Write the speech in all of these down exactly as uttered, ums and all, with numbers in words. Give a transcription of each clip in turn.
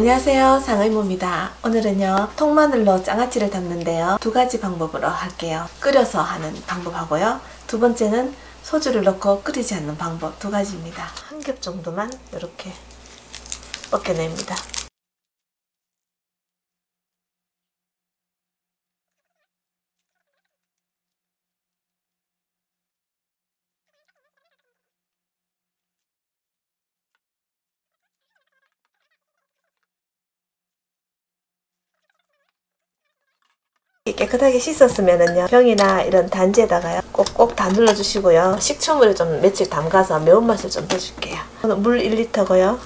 안녕하세요, 상의모입니다. 오늘은요 통마늘로 장아찌를 담는데요, 두 가지 방법으로 할게요. 끓여서 하는 방법하고요, 두 번째는 소주를 넣고 끓이지 않는 방법, 두 가지입니다. 한 겹 정도만 이렇게 벗겨냅니다. 깨끗하게 씻었으면은요 병이나 이런 단지에다가요 꼭꼭 다 눌러주시고요, 식초물에 좀 며칠 담가서 매운맛을 좀 빼줄게요. 저는 물 일 리터고요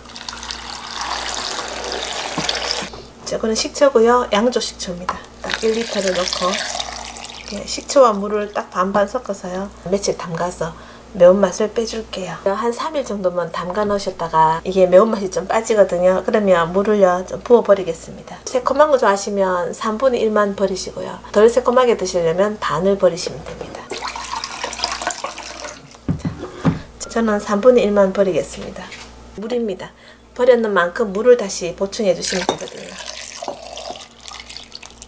저거는 식초고요, 양조 식초입니다. 딱 일 리터를 넣고 식초와 물을 딱 반반 섞어서요 며칠 담가서 매운맛을 빼줄게요. 한 삼 일 정도만 담가 놓으셨다가 이게 매운맛이 좀 빠지거든요. 그러면 물을요 좀 부어버리겠습니다. 새콤한 거 좋아하시면 삼분의 일만 버리시고요, 덜 새콤하게 드시려면 반을 버리시면 됩니다. 자, 저는 삼분의 일만 버리겠습니다. 물입니다. 버렸는 만큼 물을 다시 보충해 주시면 되거든요.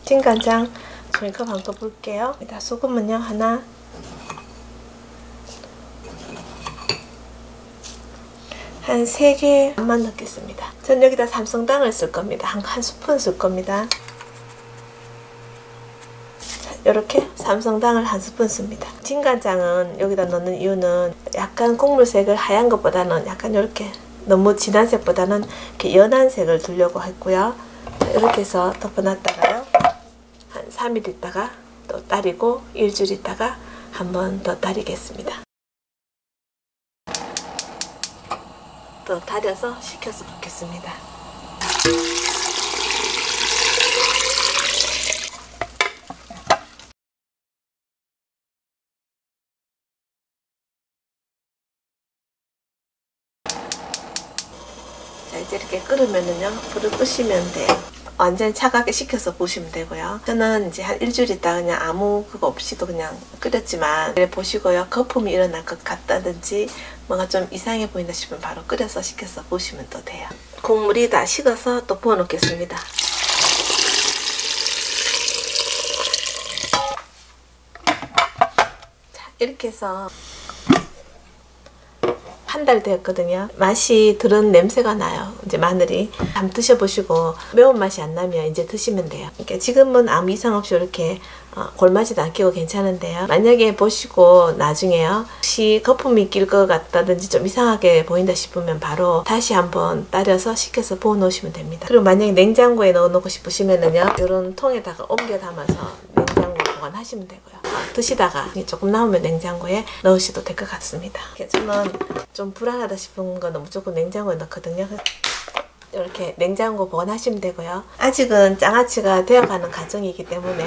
진간장 종이컵 한 컵 볼게요. 일단 소금은요 하나, 한 세 개 반만 넣겠습니다. 전 여기다 삼성당을 쓸 겁니다. 한, 한 스푼 쓸 겁니다. 자, 이렇게 삼성당을 한 스푼 씁니다. 진간장은 여기다 넣는 이유는 약간 국물색을 하얀 것보다는 약간 이렇게 너무 진한 색보다는 이렇게 연한 색을 두려고 했고요. 자, 이렇게 해서 덮어놨다가요 한 삼 일 있다가 또 따리고 일주일 있다가 한 번 더 따리겠습니다. 또 다려서 식혀서 붓겠습니다. 자, 이제 이렇게 끓으면은요 불을 끄시면 돼요. 완전히 차갑게 식혀서 보시면 되고요. 저는 이제 한 일주일 있다 그냥 아무 그거 없이도 그냥 끓였지만 이렇게 보시고요, 거품이 일어날 것 같다든지 뭔가 좀 이상해 보인다 싶으면 바로 끓여서 식혀서 보시면 또 돼요. 국물이 다 식어서 또 부어 놓겠습니다. 자, 이렇게 해서 한 달 되었거든요. 맛이 들은 냄새가 나요. 이제 마늘이 한번 드셔보시고 매운맛이 안 나면 이제 드시면 돼요. 그러니까 지금은 아무 이상 없이 이렇게 어, 골마지도 안 끼고 괜찮은데요, 만약에 보시고 나중에요 혹시 거품이 낄 것 같다든지 좀 이상하게 보인다 싶으면 바로 다시 한번 따려서 식혀서 부어 놓으시면 됩니다. 그리고 만약에 냉장고에 넣어 놓고 싶으시면은요 이런 통에다가 옮겨 담아서 냉장고 하시면 되고요. 드시다가 조금 남으면 냉장고에 넣으셔도 될 것 같습니다. 저는 좀 불안하다 싶은 거는 무조건 냉장고에 넣거든요. 이렇게 냉장고 보관하시면 되고요. 아직은 장아찌가 되어가는 과정이기 때문에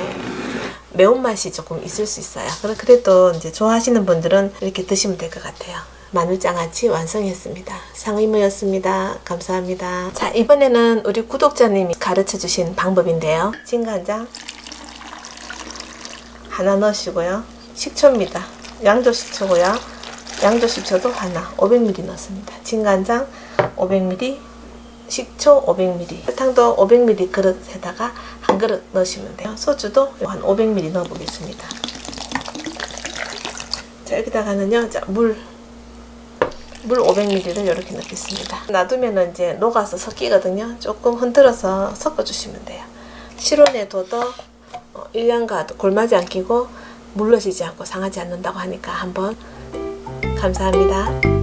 매운맛이 조금 있을 수 있어요. 그래도 이제 좋아하시는 분들은 이렇게 드시면 될 것 같아요. 마늘장아찌 완성했습니다. 상의모였습니다. 감사합니다. 자, 이번에는 우리 구독자님이 가르쳐주신 방법인데요. 진간장 하나 넣으시고요, 식초입니다. 양조 식초고요, 양조 식초도 하나 오백 밀리리터 넣습니다. 진간장 오백 밀리리터, 식초 오백 밀리리터, 설탕도 오백 밀리리터 그릇에다가 한 그릇 넣으시면 돼요. 소주도 한 오백 밀리리터 넣어 보겠습니다. 자, 여기다가는요 자, 물 물 오백 밀리리터를 이렇게 넣겠습니다. 놔두면 이제 녹아서 섞이거든요. 조금 흔들어서 섞어 주시면 돼요. 실온에 둬도 일 년간 골마지 안 끼고 물러지지 않고 상하지 않는다고 하니까 한번 감사합니다.